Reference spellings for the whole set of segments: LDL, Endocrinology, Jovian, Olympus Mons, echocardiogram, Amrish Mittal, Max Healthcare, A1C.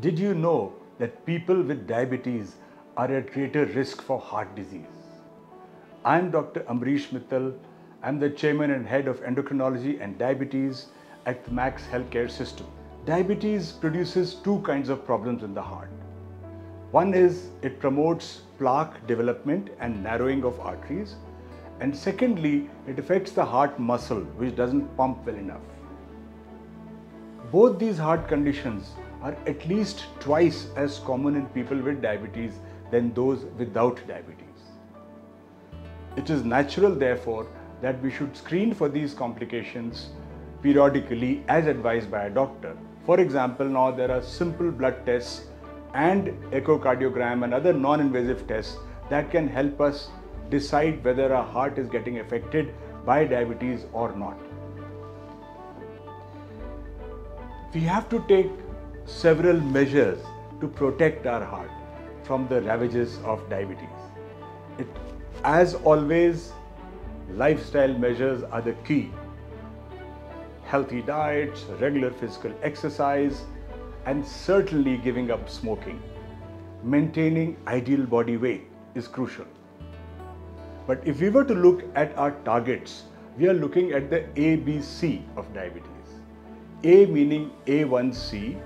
Did you know that people with diabetes are at greater risk for heart disease? I am Dr. Amrish Mittal. I am the Chairman and Head of Endocrinology and Diabetes at the Max Healthcare System. Diabetes produces two kinds of problems in the heart. One is it promotes plaque development and narrowing of arteries, and secondly, it affects the heart muscle, which doesn't pump well enough. Both these heart conditions are at least twice as common in people with diabetes than those without diabetes. It is natural, therefore, that we should screen for these complications periodically as advised by a doctor. For example, now there are simple blood tests and echocardiogram and other non-invasive tests that can help us decide whether our heart is getting affected by diabetes or not. We have to take several measures to protect our heart from the ravages of diabetes. As always, lifestyle measures are the key. Healthy diets, regular physical exercise, and certainly giving up smoking. Maintaining ideal body weight is crucial. But if we were to look at our targets, we are looking at the ABC of diabetes. A meaning A1C,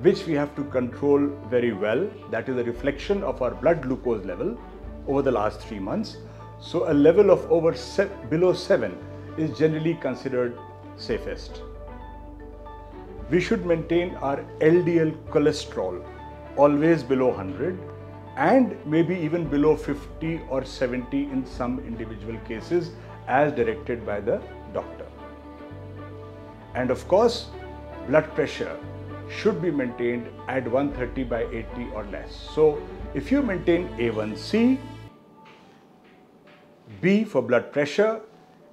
which we have to control very well. That is a reflection of our blood glucose level over the last 3 months. So a level of below 7 is generally considered safest. We should maintain our LDL cholesterol always below 100 and maybe even below 50 or 70 in some individual cases as directed by the doctor. And of course, blood pressure should be maintained at 130/80 or less. So if you maintain A1C, B for blood pressure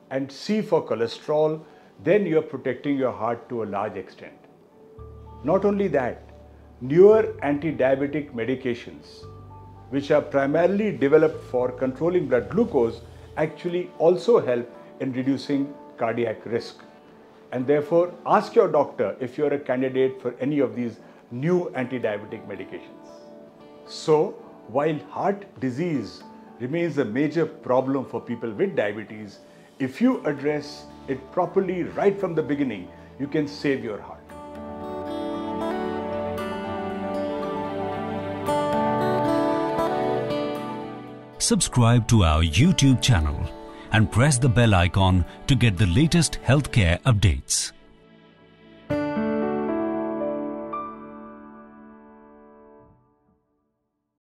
and C for cholesterol, then you are protecting your heart to a large extent. Not only that, newer anti-diabetic medications, which are primarily developed for controlling blood glucose, actually also help in reducing cardiac risk. And therefore, ask your doctor if you are a candidate for any of these new anti-diabetic medications. So, while heart disease remains a major problem for people with diabetes, if you address it properly right from the beginning, you can save your heart. Subscribe to our YouTube channel and press the bell icon to get the latest healthcare updates.